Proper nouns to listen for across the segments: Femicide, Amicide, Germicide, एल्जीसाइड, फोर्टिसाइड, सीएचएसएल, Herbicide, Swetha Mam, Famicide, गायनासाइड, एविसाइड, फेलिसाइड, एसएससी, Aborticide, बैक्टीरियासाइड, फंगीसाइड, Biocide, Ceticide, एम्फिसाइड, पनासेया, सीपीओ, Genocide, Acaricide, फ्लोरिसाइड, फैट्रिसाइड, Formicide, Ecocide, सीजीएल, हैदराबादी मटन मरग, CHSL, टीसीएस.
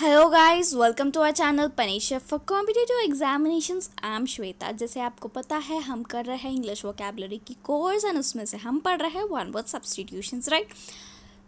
Hello guys, welcome to our channel पनासेया for competitive examinations. I am Shweta. जैसे आपको पता है, हम कर रहे हैं इंग्लिश वोकैबुलरी की कोर्स एंड उसमें से हम पढ़ रहे हैं one word substitutions, right.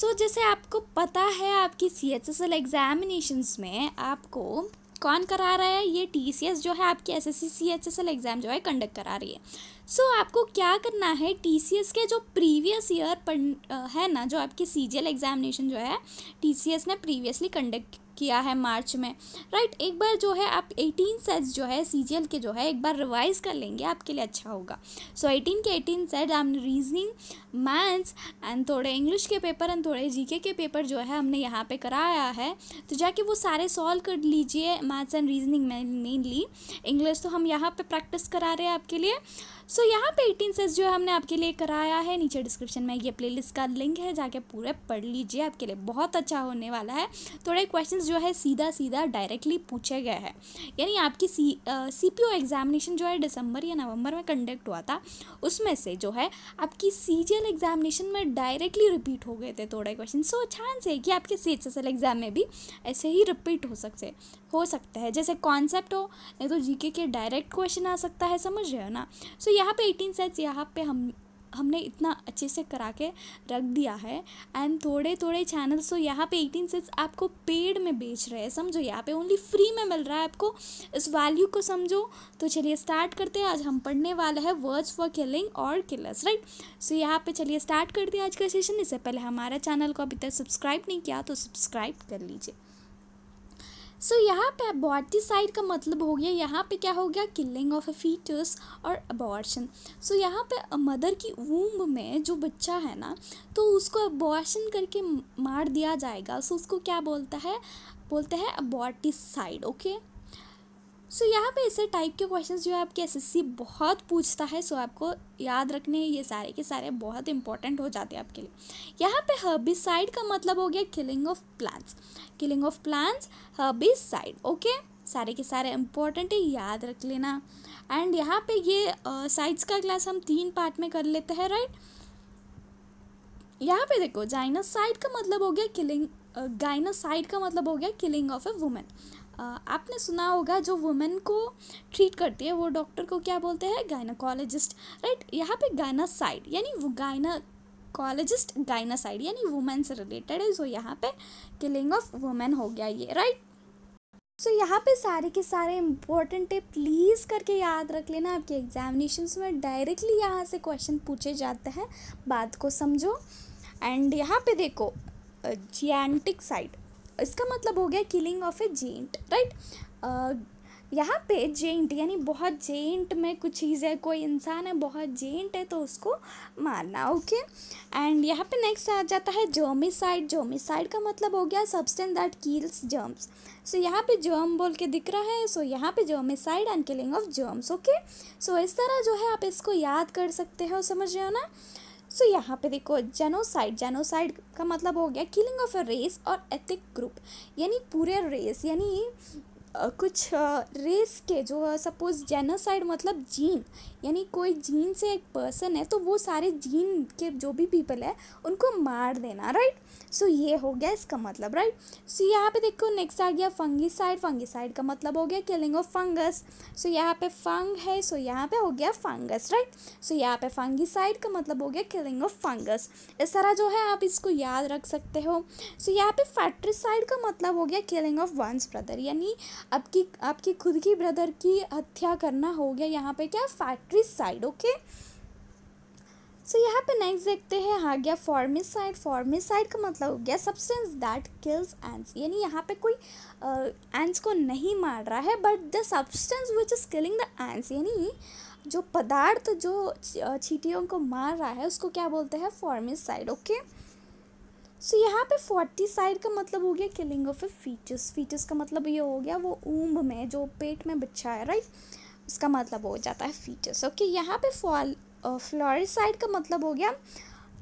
So जैसे आपको पता है, आपकी सीएचएसएल एग्जामिनेशंस में आपको कौन करा रहा है, ये टीसीएस जो है आपकी एसएससी सीएचएसएल एग्ज़ाम जो है कंडक्ट करा रही है। सो आपको क्या करना है, टीसीएस के जो प्रीवियस ईयर है ना, जो आपकी सीजीएल एग्जामिनेशन जो है टीसीएस ने प्रीवियसली कंडक्ट किया है मार्च में, राइट। एक बार जो है आप 18 सेट्स जो है सीजीएल के जो है एक बार रिवाइज कर लेंगे, आपके लिए अच्छा होगा। सो 18 के 18 सेट हमने रीजनिंग, मैथ्स एंड थोड़े इंग्लिश के पेपर एंड थोड़े जीके के पेपर जो है हमने यहाँ पे कराया है, तो जाके वो सारे सॉल्व कर लीजिए। Maths and reasoning mainly, English तो हम यहाँ पर प्रैक्टिस करा रहे हैं आपके लिए। सो यहाँ पे 18 सेट्स जो है हमने आपके लिए कराया है। नीचे डिस्क्रिप्शन में ये प्लेलिस्ट का लिंक है, जाके पूरे पढ़ लीजिए, आपके लिए बहुत अच्छा होने वाला है। थोड़े क्वेश्चन जो है सीधा सीधा डायरेक्टली पूछे गए हैं, यानी आपकी सीपीओ एग्जामिनेशन जो है दिसंबर या नवंबर में कंडक्ट हुआ था, उसमें से जो है आपकी सीजीएल एग्जामिनेशन में डायरेक्टली रिपीट हो गए थे थोड़े क्वेश्चन। सो चांस है कि आपके सीएचएसएल एग्जाम में भी ऐसे ही रिपीट हो सकते हैं। जैसे कॉन्सेप्ट हो, नहीं तो जीके के डायरेक्ट क्वेश्चन आ सकता है, समझ रहे हो ना। सो यहाँ पे 18 सेट्स यहाँ पे हमने इतना अच्छे से करा के रख दिया है। एंड थोड़े थोड़े चैनल्स तो यहाँ पे 18 सेट्स आपको पेड में बेच रहे हैं, समझो। यहाँ पे ओनली फ्री में मिल रहा है आपको, इस वैल्यू को समझो। तो चलिए स्टार्ट करते हैं। आज हम पढ़ने वाले हैं वर्ड्स फॉर किलिंग और किलर्स, राइट। सो यहाँ पे चलिए स्टार्ट करते हैं आज का सेशन। इससे पहले हमारा चैनल को अभी तक सब्सक्राइब नहीं किया तो सब्सक्राइब कर लीजिए। सो यहाँ पे अबॉर्टिसाइड का मतलब हो गया, यहाँ पे क्या हो गया, किलिंग ऑफ अ फीटस और अबॉर्शन। सो यहाँ पे मदर की वूम्ब में जो बच्चा है ना, तो उसको अबॉर्शन करके मार दिया जाएगा। सो उसको क्या बोलते हैं अबॉर्टिसाइड, ओके। सो यहाँ पे ऐसे टाइप के क्वेश्चंस जो है आपके एसएससी बहुत पूछता है। सो आपको याद रखने ये सारे के सारे बहुत इंपॉर्टेंट हो जाते हैं आपके लिए। यहाँ पे हर्बिसाइड का मतलब हो गया killing of plants herbicide, okay. सारे के सारे इम्पॉर्टेंट है, याद रख लेना। एंड यहाँ पे ये साइड्स का क्लास हम 3 पार्ट में कर लेते हैं, राइट। यहाँ पे देखो, गाइनासाइड का मतलब हो गया किलिंग ऑफ ए वुमेन। आपने सुना होगा, जो वुमेन को ट्रीट करती है वो डॉक्टर को क्या बोलते हैं, गायनाकोलॉजिस्ट, राइट। यहाँ पे गायनासाइड यानी वो गायनाकोलॉजिस्ट, गायनासाइड यानी वुमेन से रिलेटेड है। सो यहाँ पे किलिंग ऑफ वुमेन हो गया ये, राइट। सो यहाँ पे सारे के सारे इम्पोर्टेंट है, प्लीज़ करके याद रख लेना। आपके एग्जामिनेशंस में डायरेक्टली यहाँ से क्वेश्चन पूछे जाते हैं, बात को समझो। एंड यहाँ पे देखो, जिएंटिकसाइड, इसका मतलब हो गया killing of a gent, right. यहाँ पे जेंट यानी बहुत जेंट में कुछ चीज़ है, कोई इंसान है बहुत जेंट है तो उसको मारना, ओके। एंड यहाँ पे नेक्स्ट आ जाता है जर्मिसाइड। जर्मिसाइड का मतलब हो गया substance that kills germs. So यहाँ पे जर्म बोल के दिख रहा है। सो यहाँ पे germicide and killing of germs, okay. So इस तरह जो है आप इसको याद कर सकते हो, समझ रहे हो ना। सो यहाँ पे देखो, जेनोसाइड। जेनोसाइड का मतलब हो गया किलिंग ऑफ अ रेस और एथिक ग्रुप, यानी पूरे रेस यानी कुछ रेस के जो, सपोज जेनोसाइड मतलब जीन, यानी कोई जीन से एक पर्सन है तो वो सारे जीन के जो भी पीपल है उनको मार देना, राइट। सो ये हो गया इसका मतलब, राइट। सो यहाँ पे देखो नेक्स्ट आ गया फंगीसाइड। फंगीसाइड का मतलब हो गया किलिंग ऑफ फंगस। सो यहाँ पे फंग है, सो यहाँ पे हो गया फंगस, राइट। सो यहाँ पे फंगीसाइड का मतलब हो गया किलिंग ऑफ फंगस। इस तरह जो है आप इसको याद रख सकते हो। सो यहाँ पे फैट्रिसाइड का मतलब हो गया किलिंग ऑफ वंस ब्रदर, यानी आपकी खुद की ब्रदर की हत्या करना हो गया यहाँ पे क्या, फैट्रिसाइड, ओके। सो यहाँ पे नेक्स्ट देखते हैं, आ गया फॉर्मिसाइड। फॉर्मिसाइड का मतलब हो गया सब्सटेंस दैट किल्स एंड्स, यानी यहाँ पे कोई एंड्स को नहीं मार रहा है, but the substance which is killing the ends, यानी जो पदार्थ जो चींटियों को मार रहा है उसको क्या बोलते हैं, फॉर्मिसाइड, ओके। सो यहाँ पे फोर्टिसाइड का मतलब हो गया killing of a foetus. Foetus का मतलब ये हो गया वो ऊम्ब में जो पेट में बच्चा है, राइट, उसका मतलब हो जाता है फीटस, ओके। यहाँ पे फ्लोरिसाइड का मतलब हो गया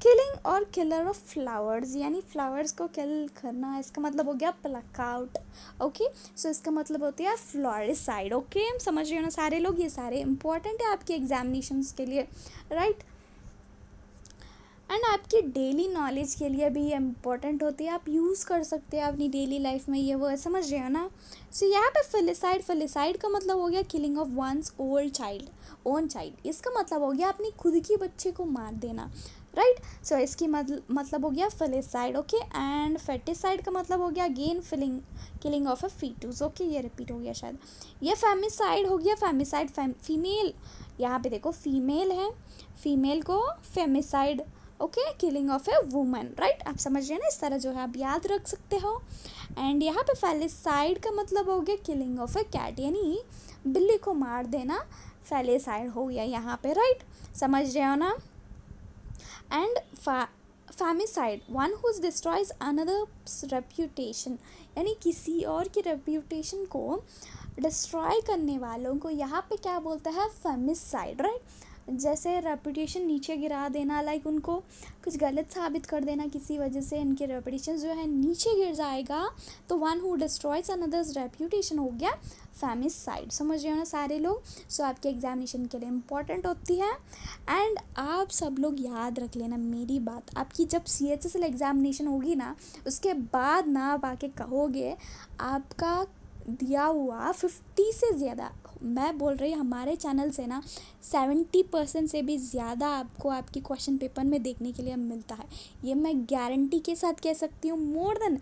किलिंग और किलर ऑफ फ्लावर्स, यानी फ्लावर्स को किल करना, इसका मतलब हो गया प्लक आउट, ओके। सो इसका मतलब होता है फ्लोरिसाइड, ओके। समझ रहे हो ना सारे लोग, ये सारे इंपॉर्टेंट है आपके एग्जामिनेशंस के लिए, राइट। एंड आपकी डेली नॉलेज के लिए भी ये इम्पोर्टेंट होती है, आप यूज़ कर सकते हैं अपनी डेली लाइफ में ये वो, समझ रहे हो ना। सो यहाँ पे फेलिसाइड, फेलिसाइड का मतलब हो गया killing of once old child own child, इसका मतलब हो गया अपनी खुद की बच्चे को मार देना, राइट। सो इसकी मतलब हो गया फेलिसाइड, ओके। एंड फैटिसाइड का मतलब हो गया again filling killing of a foetus, okay, ये रिपीट हो गया शायद। ये फेमिसाइड हो गया, फेमिसाइड फीमेल, यहाँ पे देखो फीमेल है, फीमेल को femicide, okay, killing of a woman, right. आप समझ रहे हैं ना, इस तरह जो है आप याद रख सकते हो। एंड यहाँ पे फैलिसाइड का मतलब हो गया किलिंग ऑफ ए कैट, यानी बिल्ली को मार देना फैलिसाइड हो गया यहाँ पे, राइट, समझ रहे हो ना। And famicide, one whose destroys another's reputation, यानी किसी और की रेप्यूटेशन को डिस्ट्रॉय करने वालों को यहाँ पे क्या बोलता है, फेमिसाइड, राइट। जैसे रेप्यूटेशन नीचे गिरा देना, लाइक उनको कुछ गलत साबित कर देना किसी वजह से, इनके रेप्यूटेशन जो है नीचे गिर जाएगा, तो one who destroys another's reputation हो गया फेमिसाइड, समझ रहे हो ना सारे लोग। सो आपके एग्जामिनेशन के लिए इम्पॉर्टेंट होती है। एंड आप सब लोग याद रख लेना मेरी बात, आपकी जब CHSL एग्जामिनेशन होगी ना, उसके बाद ना आप आके कहोगे आपका दिया हुआ 50 से ज़्यादा, मैं बोल रही हमारे चैनल से ना 70% से भी ज़्यादा आपको आपके क्वेश्चन पेपर में देखने के लिए मिलता है, ये मैं गारंटी के साथ कह सकती हूँ। मोर देन,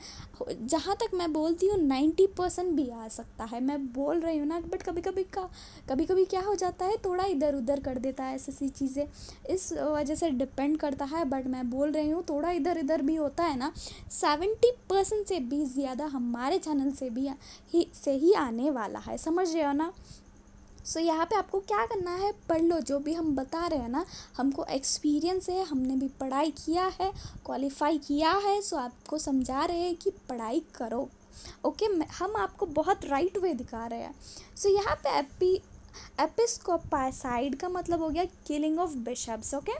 जहाँ तक मैं बोलती हूँ 90% भी आ सकता है, मैं बोल रही हूँ ना। बट कभी कभी क्या हो जाता है, थोड़ा इधर उधर कर देता है, ऐसी चीज़ें इस वजह से डिपेंड करता है। बट मैं बोल रही हूँ थोड़ा इधर इधर भी होता है ना, 70% से भी ज़्यादा हमारे चैनल से भी ही आने वाला है, समझ रहे हो ना। सो यहाँ पे आपको क्या करना है, पढ़ लो जो भी हम बता रहे हैं ना, हमको एक्सपीरियंस है, हमने भी पढ़ाई किया है, क्वालिफाई किया है। सो आपको समझा रहे हैं कि पढ़ाई करो, ओके, हम आपको बहुत राइट वे दिखा रहे हैं। सो यहाँ पे एपिस्कोपाइसाइड का मतलब हो गया killing of bishops, okay,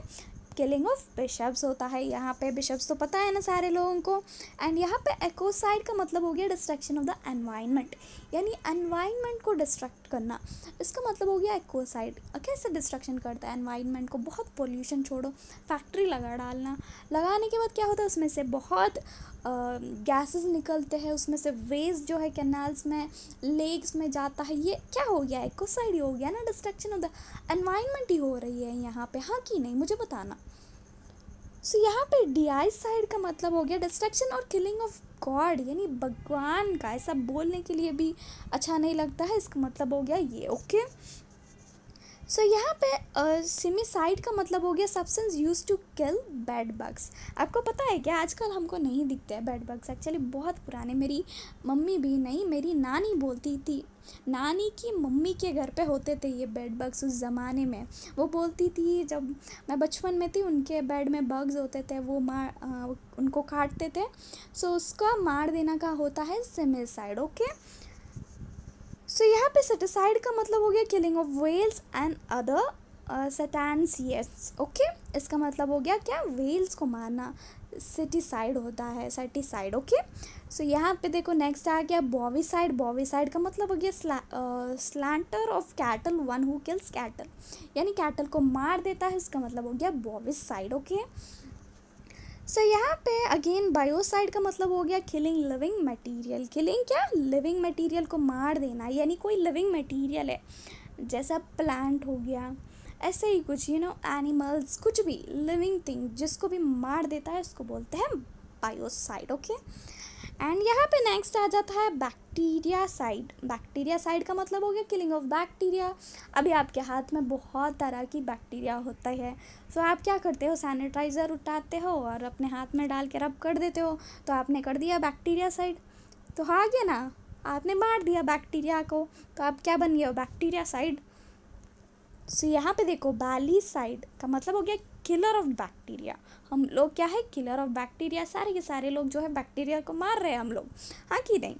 killing of bishops होता है यहाँ पे, बिशप्स तो पता है ना सारे लोगों को। एंड यहाँ पे एकोसाइड का मतलब हो गया डिस्ट्रक्शन ऑफ द एनवायरनमेंट, यानी एनवायरनमेंट को डिस्ट्रक्ट करना, इसका मतलब हो गया एकोसाइड, कैसे डिस्ट्रक्शन करता है एनवायरनमेंट को, बहुत पोल्यूशन छोड़ो, फैक्ट्री लगा डालना, लगाने के बाद क्या होता है, उसमें से बहुत गैसेस निकलते हैं, उसमें से वेस्ट जो है कैनाल्स में, लेक्स में जाता है, ये क्या हो गया, एकोसाइड हो गया ना, डिस्ट्रक्शन ऑफ द एनवायरनमेंट ही हो रही है यहाँ पे, हाँ कि नहीं, मुझे बताना। सो यहाँ पे डिआइसाइड का मतलब हो गया डिस्ट्रक्शन और किलिंग ऑफ गॉड, यानी भगवान का, ऐसा बोलने के लिए भी अच्छा नहीं लगता है, इसका मतलब हो गया ये, ओके। सो यहाँ पे सिमिसाइड का मतलब हो गया substance use to kill bed bugs. आपको पता है क्या, आजकल हमको नहीं दिखते हैं बेड बग्स, एक्चुअली बहुत पुराने, मेरी मम्मी भी नहीं, मेरी नानी बोलती थी, नानी की मम्मी के घर पे होते थे ये बेड बग्स उस ज़माने में। वो बोलती थी जब मैं बचपन में थी, उनके बेड में बग्स होते थे, वो उनको काटते थे, सो उसका मार देना का होता है सिमिसाइड, ओके। सो यहाँ पे सेटिसाइड का मतलब हो गया killing of whales and other cetaceans, okay, इसका मतलब हो गया क्या, व्हेल्स को मारना, सेटिसाइड होता है, सेटिसाइड, ओके। सो यहाँ पे देखो नेक्स्ट आ गया बोविसाइड। बोविसाइड का मतलब हो गया slaughter of cattle, one who kills cattle, यानी कैटल को मार देता है, इसका मतलब हो गया बोविसाइड, ओके। सो यहाँ पे अगेन बायोसाइड का मतलब हो गया किलिंग लिविंग मटेरियल, किलिंग क्या, लिविंग मटेरियल को मार देना, यानी कोई लिविंग मटेरियल है, जैसा प्लांट हो गया, ऐसे ही कुछ, यू नो, एनिमल्स, कुछ भी लिविंग थिंग जिसको भी मार देता है उसको बोलते हैं बायोसाइड, ओके। एंड यहाँ पे नेक्स्ट आ जाता है बैक्टीरियासाइड। बैक्टीरियासाइड का मतलब हो गया किलिंग ऑफ बैक्टीरिया। अभी आपके हाथ में बहुत तरह की बैक्टीरिया होता है, तो आप क्या करते हो, सैनिटाइज़र उठाते हो और अपने हाथ में डाल के रब कर देते हो, तो आपने कर दिया बैक्टीरियासाइड, तो आ गया ना, आपने मार दिया बैक्टीरिया को, तो आप क्या बन गए हो, बैक्टीरियासाइड। सो यहाँ पे देखो बालीसाइड का मतलब हो गया किलर ऑफ बैक्टीरिया। हम लोग क्या है, किलर ऑफ बैक्टीरिया, सारे के सारे लोग जो है बैक्टीरिया को मार रहे हैं हम लोग, हाँ कि नहीं,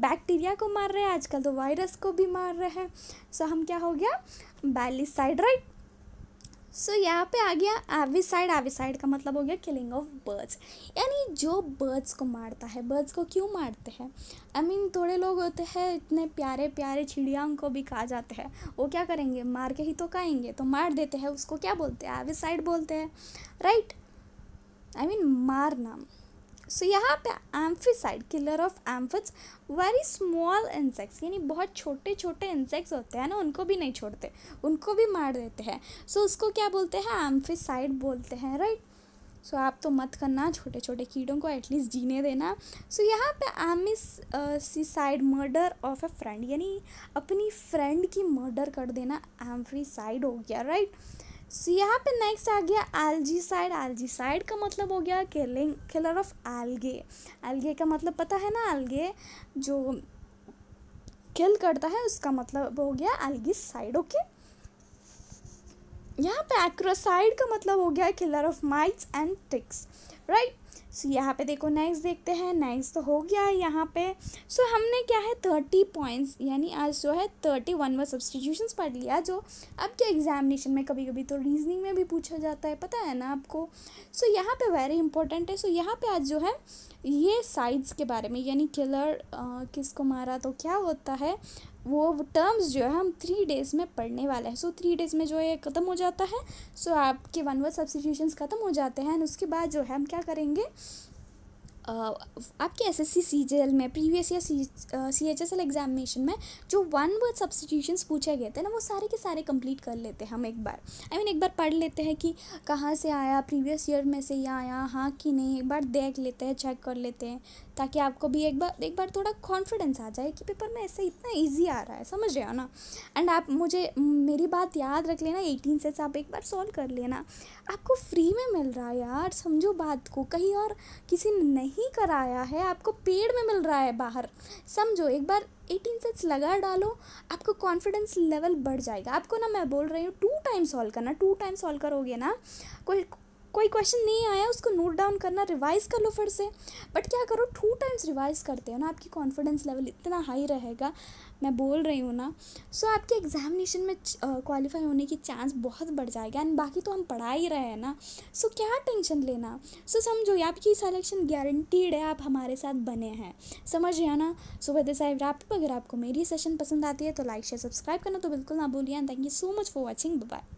बैक्टीरिया को मार रहे हैं, आजकल तो वायरस को भी मार रहे हैं। सो हम क्या हो गया, बैलीसाइड, राइट। सो यहाँ पे आ गया एविसाइड। एविसाइड का मतलब हो गया किलिंग ऑफ बर्ड्स, यानी जो बर्ड्स को मारता है। बर्ड्स को क्यों मारते हैं, I mean, थोड़े लोग होते हैं इतने प्यारे प्यारे, चिड़ियाओं को भी खा जाते हैं, वो क्या करेंगे, मार के ही तो खाएंगे, तो मार देते हैं, उसको क्या बोलते हैं, एविसाइड बोलते हैं, राइट। आई मीन मारना. सो यहाँ पे एम्फिसाइड killer of aphids, very small insects यानी बहुत छोटे छोटे इंसेक्ट्स होते हैं ना, उनको भी नहीं छोड़ते, उनको भी मार देते हैं. सो उसको क्या बोलते हैं? एम्फिसाइड बोलते हैं, राइट. सो आप तो मत करना, छोटे छोटे कीड़ों को एटलीस्ट जीने देना. सो यहाँ पे amicide murder of a friend यानी अपनी फ्रेंड की मर्डर कर देना एम्फिसाइड हो गया, राइट. सो यहाँ पे नेक्स्ट आ गया एल्जीसाइड. एल्जीसाइड का मतलब हो गया killing killer of algae. Algae का मतलब पता है ना, एल्गे जो किल करता है उसका मतलब हो गया एल्गीसाइड, ओके. यहाँ पे एक्रोसाइड का मतलब हो गया killer of mites and ticks, right. So यहाँ पे देखो नेक्स्ट देखते हैं. नेक्स्ट तो हो गया है यहाँ पे. सो हमने क्या है 30 पॉइंट्स यानी आज जो है 31वां सब्सटीट्यूशंस पढ़ लिया, जो आपके एग्जामिनेशन में कभी कभी तो रीजनिंग में भी पूछा जाता है, पता है ना आपको. सो यहाँ पे वेरी इंपॉर्टेंट है. सो यहाँ पे आज जो है ये साइड्स के बारे में यानी किलर किसको मारा तो क्या होता है, वो टर्म्स जो है हम 3 डेज़ में पढ़ने वाले हैं. सो 3 डेज़ में जो है ख़त्म हो जाता है. सो आपके 1 वर्ड सब्सटीट्यूशंस ख़त्म हो जाते हैं. एंड उसके बाद जो है हम क्या करेंगे, आपके एसएससी सीजीएल में प्रीवियस या सीएचएसएल एग्जामिनेशन में जो 1 वर्ड सब्सटीट्यूशंस पूछे गए थे ना, वो सारे के सारे कंप्लीट कर लेते हैं हम एक बार. एक बार पढ़ लेते हैं कि कहाँ से आया, प्रीवियस ईयर में से ये आया हाँ कि नहीं, एक बार देख लेते हैं, चेक कर लेते हैं, ताकि आपको भी एक बार थोड़ा कॉन्फिडेंस आ जाए कि पेपर में ऐसे इतना ईजी आ रहा है, समझ रहे हो ना. एंड आप मुझे मेरी बात याद रख लेना, 18 सेट्स आप एक बार सॉल्व कर लेना, आपको फ्री में मिल रहा है यार, समझो बात को. कहीं और किसी ने नहीं कराया है, आपको पेड़ में मिल रहा है बाहर, समझो. एक बार 18 सेट्स लगा डालो, आपको कॉन्फिडेंस लेवल बढ़ जाएगा. आपको ना मैं बोल रही हूँ 2 टाइम सॉल्व करना. 2 टाइम सॉल्व करोगे ना, कोई क्वेश्चन नहीं आया उसको नोट डाउन करना, रिवाइज़ कर लो फिर से. बट क्या करो, 2 टाइम्स रिवाइज़ करते हो ना, आपकी कॉन्फिडेंस लेवल इतना हाई रहेगा, मैं बोल रही हूँ ना. सो आपके एग्जामिनेशन में क्वालिफाई होने की चांस बहुत बढ़ जाएगा. एंड बाकी तो हम पढ़ा ही रहे हैं ना, सो क्या टेंशन लेना. सो समझो आपकी सिलेक्शन गारंटीड है, आप हमारे साथ बने हैं, समझ रहे हो ना. So with this I wrap up. अगर आपको मेरी सेशन पसंद आती है तो लाइक शेयर सब्सक्राइब करना तो बिल्कुल ना भूलिए. And thank you so much for watching. Bye.